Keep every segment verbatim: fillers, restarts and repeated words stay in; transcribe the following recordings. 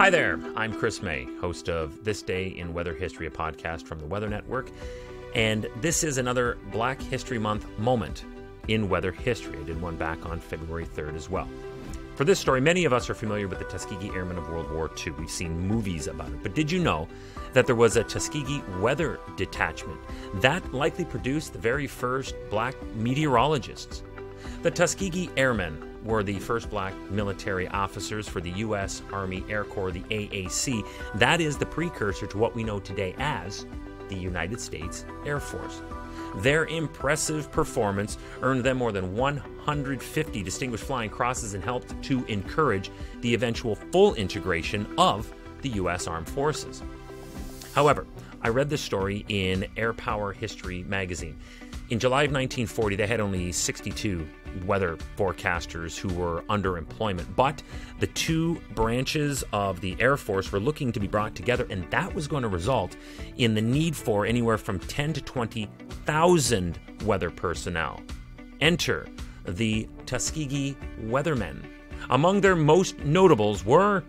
Hi there, I'm Chris May, host of This Day in Weather History, a podcast from the Weather Network. And this is another Black History Month moment in weather history. I did one back on February third as well. For this story, many of us are familiar with the Tuskegee Airmen of World War Two. We've seen movies about it. But did you know that there was a Tuskegee Weather Detachment that likely produced the very first black meteorologists? The Tuskegee Airmen were the first black military officers for the U S Army Air Corps, the A A C. That is the precursor to what we know today as the United States Air Force. Their impressive performance earned them more than one hundred fifty Distinguished Flying Crosses and helped to encourage the eventual full integration of the U S Armed Forces. However, I read this story in Air Power History magazine. In July of nineteen forty, they had only sixty-two weather forecasters who were under employment, but the two branches of the Air Force were looking to be brought together, and that was going to result in the need for anywhere from ten to twenty thousand weather personnel. Enter the Tuskegee Weathermen. Among their most notables were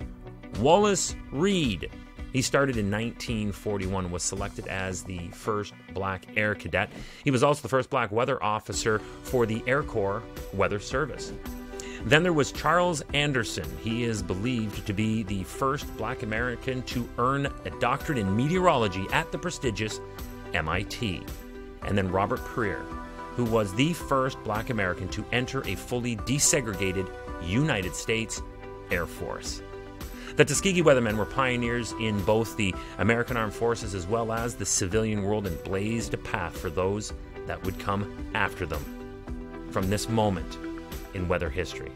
Wallace Reed. He started in nineteen forty-one, was selected as the first black air cadet. He was also the first black weather officer for the Air Corps Weather Service. Then there was Charles Anderson. He is believed to be the first black American to earn a doctorate in meteorology at the prestigious M I T. And then Robert Preer, who was the first black American to enter a fully desegregated United States Air Force. The Tuskegee Weathermen were pioneers in both the American Armed Forces as well as the civilian world and blazed a path for those that would come after them. From this moment in weather history.